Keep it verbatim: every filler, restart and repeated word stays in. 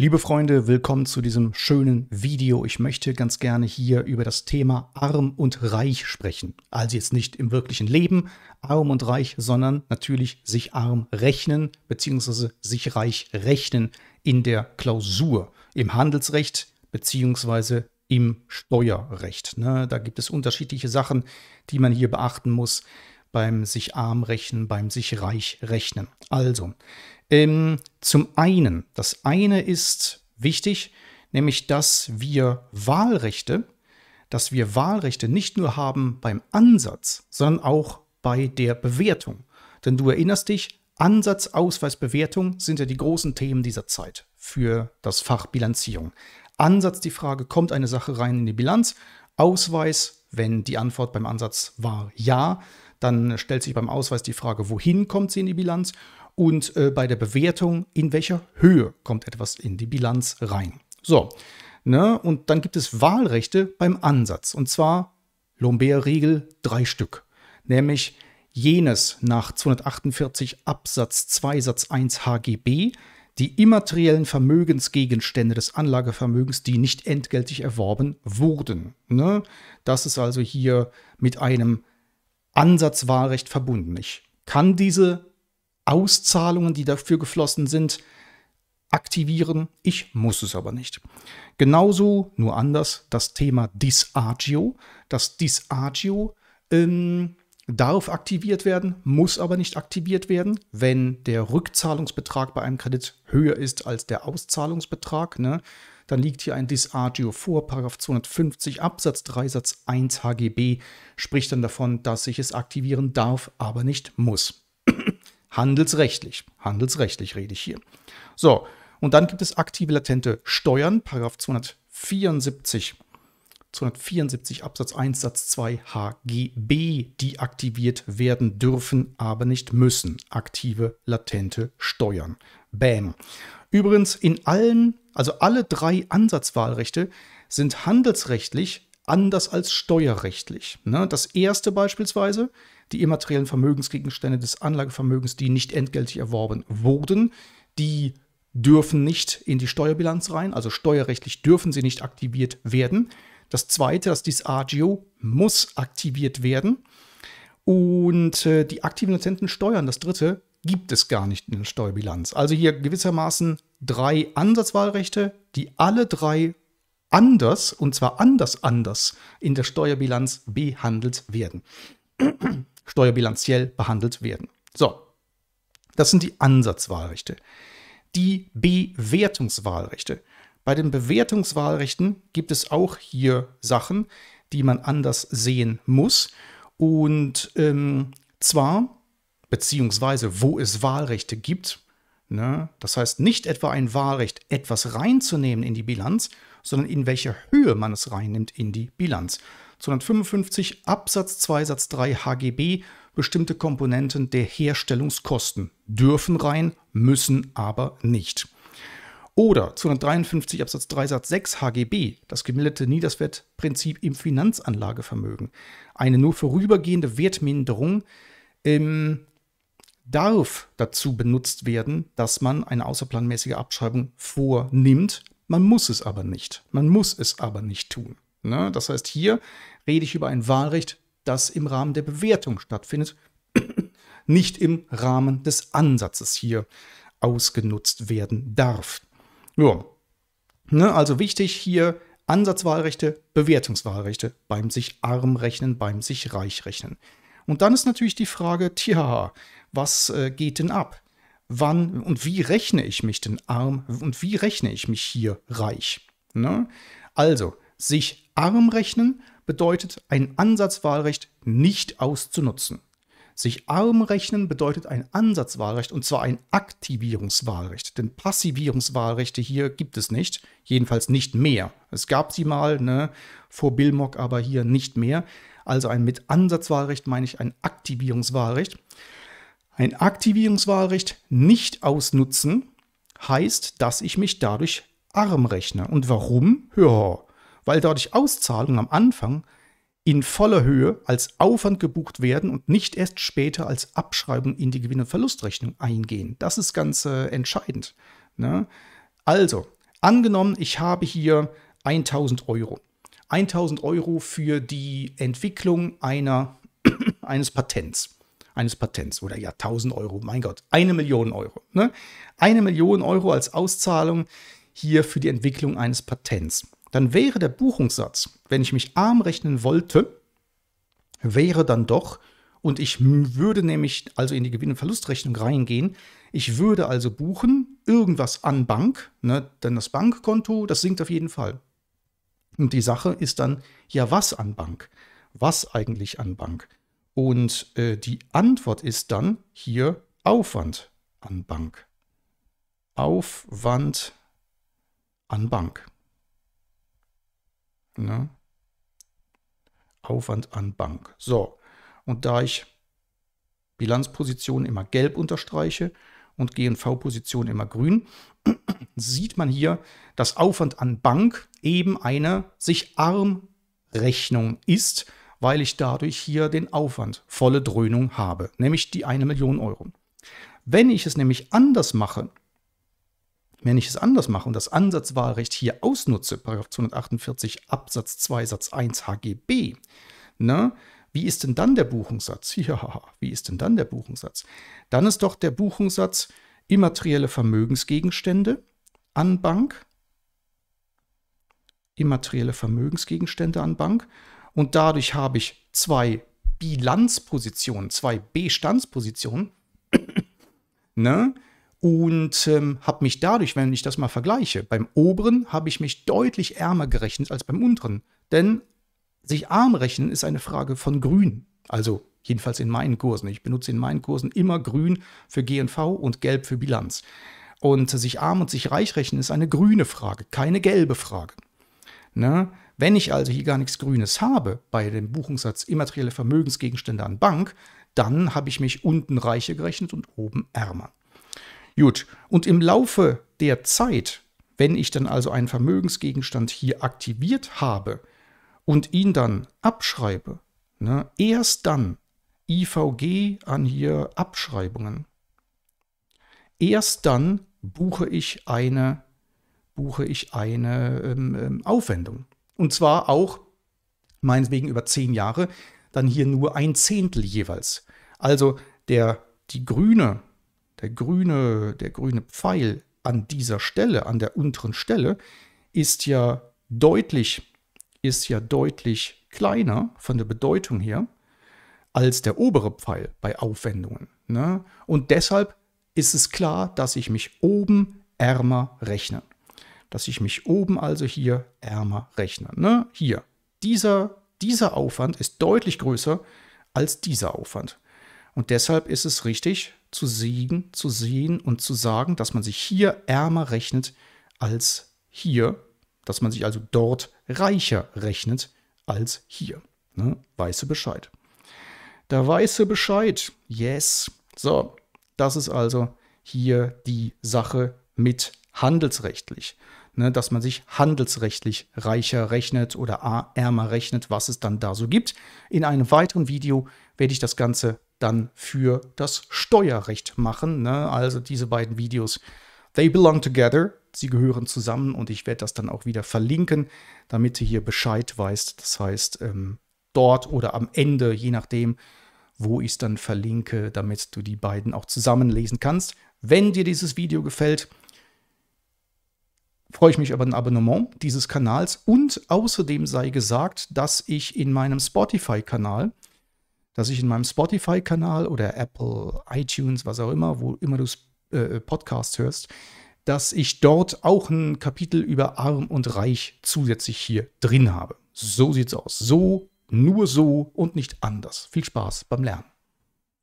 Liebe Freunde, willkommen zu diesem schönen Video. Ich möchte ganz gerne hier über das Thema Arm und Reich sprechen. Also jetzt nicht im wirklichen Leben arm und reich, sondern natürlich sich arm rechnen bzw. sich reich rechnen in der Klausur, im Handelsrecht bzw. im Steuerrecht. Ne, da gibt es unterschiedliche Sachen, die man hier beachten muss beim sich arm rechnen, beim sich reich rechnen. Also, Ähm, zum einen, das eine ist wichtig, nämlich, dass wir Wahlrechte, dass wir Wahlrechte nicht nur haben beim Ansatz, sondern auch bei der Bewertung. Denn du erinnerst dich, Ansatz, Ausweis, Bewertung sind ja die großen Themen dieser Zeit für das Fach Bilanzierung. Ansatz, die Frage, kommt eine Sache rein in die Bilanz? Ausweis, wenn die Antwort beim Ansatz war ja, dann stellt sich beim Ausweis die Frage, wohin kommt sie in die Bilanz? Und äh, bei der Bewertung, in welcher Höhe kommt etwas in die Bilanz rein. So, ne? Und dann gibt es Wahlrechte beim Ansatz. Und zwar Lombea-Regel drei Stück. Nämlich jenes nach zweihundertachtundvierzig Absatz zwei Satz eins H G B, die immateriellen Vermögensgegenstände des Anlagevermögens, die nicht entgeltlich erworben wurden. Ne? Das ist also hier mit einem Ansatzwahlrecht verbunden. Ich kann diese Auszahlungen, die dafür geflossen sind, aktivieren. Ich muss es aber nicht. Genauso, nur anders, das Thema Disagio. Das Disagio ähm, darf aktiviert werden, muss aber nicht aktiviert werden, wenn der Rückzahlungsbetrag bei einem Kredit höher ist als der Auszahlungsbetrag. Ne? Dann liegt hier ein Disagio vor, Paragraph zweihundertfünfzig Absatz drei Satz eins H G B spricht dann davon, dass ich es aktivieren darf, aber nicht muss. Handelsrechtlich, handelsrechtlich rede ich hier. So, und dann gibt es aktive latente Steuern, Paragraph zweihundertvierundsiebzig Absatz eins Satz zwei H G B, die aktiviert werden dürfen, aber nicht müssen. Aktive latente Steuern. Bäm. Übrigens, in allen, also alle drei Ansatzwahlrechte sind handelsrechtlich anders als steuerrechtlich. Das erste beispielsweise, die immateriellen Vermögensgegenstände des Anlagevermögens, die nicht entgeltlich erworben wurden, die dürfen nicht in die Steuerbilanz rein, also steuerrechtlich dürfen sie nicht aktiviert werden. Das zweite, das Disagio, muss aktiviert werden. Und die aktiven latenten Steuern, das dritte, gibt es gar nicht in der Steuerbilanz. Also hier gewissermaßen drei Ansatzwahlrechte, die alle drei anders, und zwar anders anders, in der Steuerbilanz behandelt werden. Steuerbilanziell behandelt werden. So, das sind die Ansatzwahlrechte. Die Bewertungswahlrechte. Bei den Bewertungswahlrechten gibt es auch hier Sachen, die man anders sehen muss. Und ähm, zwar, beziehungsweise wo es Wahlrechte gibt, ne? Das heißt nicht etwa ein Wahlrecht, etwas reinzunehmen in die Bilanz, sondern in welcher Höhe man es reinnimmt in die Bilanz. zweihundertfünfundfünfzig Absatz zwei Satz drei H G B, bestimmte Komponenten der Herstellungskosten dürfen rein, müssen aber nicht. Oder zweihundertdreiundfünfzig Absatz drei Satz sechs H G B, das gemilderte Niederswertprinzip im Finanzanlagevermögen. Eine nur vorübergehende Wertminderung ähm, darf dazu benutzt werden, dass man eine außerplanmäßige Abschreibung vornimmt. Man muss es aber nicht. Man muss es aber nicht tun. Ne? Das heißt, hier rede ich über ein Wahlrecht, das im Rahmen der Bewertung stattfindet, nicht im Rahmen des Ansatzes hier ausgenutzt werden darf. Ja. Ne? Also wichtig hier Ansatzwahlrechte, Bewertungswahlrechte beim sich arm rechnen, beim sich reich rechnen. Und dann ist natürlich die Frage, tja, was äh, geht denn ab? Wann und wie rechne ich mich denn arm und wie rechne ich mich hier reich? Ne? Also, sich arm rechnen bedeutet, ein Ansatzwahlrecht nicht auszunutzen. Sich arm rechnen bedeutet ein Ansatzwahlrecht, und zwar ein Aktivierungswahlrecht. Denn Passivierungswahlrechte hier gibt es nicht, jedenfalls nicht mehr. Es gab sie mal, ne, vor BilMoG, aber hier nicht mehr. Also ein mit Ansatzwahlrecht meine ich ein Aktivierungswahlrecht. Ein Aktivierungswahlrecht nicht ausnutzen heißt, dass ich mich dadurch arm rechne. Und warum? Ja, weil dadurch Auszahlungen am Anfang in voller Höhe als Aufwand gebucht werden und nicht erst später als Abschreibung in die Gewinn- und Verlustrechnung eingehen. Das ist ganz äh, entscheidend. Ne? Also, Angenommen, ich habe hier tausend Euro. tausend Euro für die Entwicklung einer, eines Patents. Eines Patents oder ja, tausend Euro, mein Gott, eine Million Euro. Ne? Eine Million Euro als Auszahlung hier für die Entwicklung eines Patents. Dann wäre der Buchungssatz, wenn ich mich arm rechnen wollte, wäre dann doch, und ich würde nämlich also in die Gewinn- und Verlustrechnung reingehen, ich würde also buchen, irgendwas an Bank, ne? Denn das Bankkonto, das sinkt auf jeden Fall. Und die Sache ist dann, ja, was an Bank? Was eigentlich an Bank? Und äh, die Antwort ist dann hier Aufwand an Bank. Aufwand an Bank. Ne? Aufwand an Bank. So, und da ich Bilanzpositionen immer gelb unterstreiche und G und V-Positionen immer grün, sieht man hier, dass Aufwand an Bank eben eine sich arm Rechnung ist, weil ich dadurch hier den Aufwand volle Dröhnung habe, nämlich die eine Million Euro. Wenn ich es nämlich anders mache, wenn ich es anders mache und das Ansatzwahlrecht hier ausnutze, Paragraph zweihundertachtundvierzig Absatz zwei Satz eins H G B, ne, wie ist denn dann der Buchungssatz? Ja, wie ist denn dann der Buchungssatz? Dann ist doch der Buchungssatz immaterielle Vermögensgegenstände an Bank, immaterielle Vermögensgegenstände an Bank, und dadurch habe ich zwei Bilanzpositionen, zwei Bestandspositionen, ne? Und ähm, habe mich dadurch, wenn ich das mal vergleiche, beim oberen habe ich mich deutlich ärmer gerechnet als beim unteren, denn sich arm rechnen ist eine Frage von grün, also jedenfalls in meinen Kursen. Ich benutze in meinen Kursen immer grün für G und V und gelb für Bilanz. Und sich arm und sich reich rechnen ist eine grüne Frage, keine gelbe Frage. Ne? Wenn ich also hier gar nichts Grünes habe bei dem Buchungssatz immaterielle Vermögensgegenstände an Bank, dann habe ich mich unten reicher gerechnet und oben ärmer. Gut, und im Laufe der Zeit, wenn ich dann also einen Vermögensgegenstand hier aktiviert habe und ihn dann abschreibe, ne, erst dann I V G an hier Abschreibungen, erst dann buche ich eine buche ich eine ähm, Aufwendung. Und zwar auch, meinetwegen über zehn Jahre, dann hier nur ein Zehntel jeweils. Also der, die grüne, der, grüne, der grüne Pfeil an dieser Stelle, an der unteren Stelle, ist ja deutlich, ist ja deutlich kleiner von der Bedeutung her als der obere Pfeil bei Aufwendungen. Ne? Und deshalb ist es klar, dass ich mich oben ärmer rechne. Dass ich mich oben also hier ärmer rechne. Ne? Hier, dieser, dieser Aufwand ist deutlich größer als dieser Aufwand. Und deshalb ist es richtig zu sehen, zu sehen und zu sagen, dass man sich hier ärmer rechnet als hier. Dass man sich also dort reicher rechnet als hier. Ne? Weißt du Bescheid. Da weißt du Bescheid. Yes. So, das ist also hier die Sache mit handelsrechtlich. Ne, dass man sich handelsrechtlich reicher rechnet oder ärmer rechnet, was es dann da so gibt. In einem weiteren Video werde ich das Ganze dann für das Steuerrecht machen. Ne? Also diese beiden Videos, they belong together, sie gehören zusammen, und ich werde das dann auch wieder verlinken, damit ihr hier Bescheid weißt. Das heißt, ähm, dort oder am Ende, je nachdem, wo ich es dann verlinke, damit du die beiden auch zusammenlesen kannst. Wenn dir dieses Video gefällt, freue ich mich über ein Abonnement dieses Kanals, und außerdem sei gesagt, dass ich in meinem Spotify-Kanal, dass ich in meinem Spotify-Kanal oder Apple, iTunes, was auch immer, wo immer du äh, Podcasts hörst, dass ich dort auch ein Kapitel über Arm und Reich zusätzlich hier drin habe. So sieht's aus. So, nur so und nicht anders. Viel Spaß beim Lernen.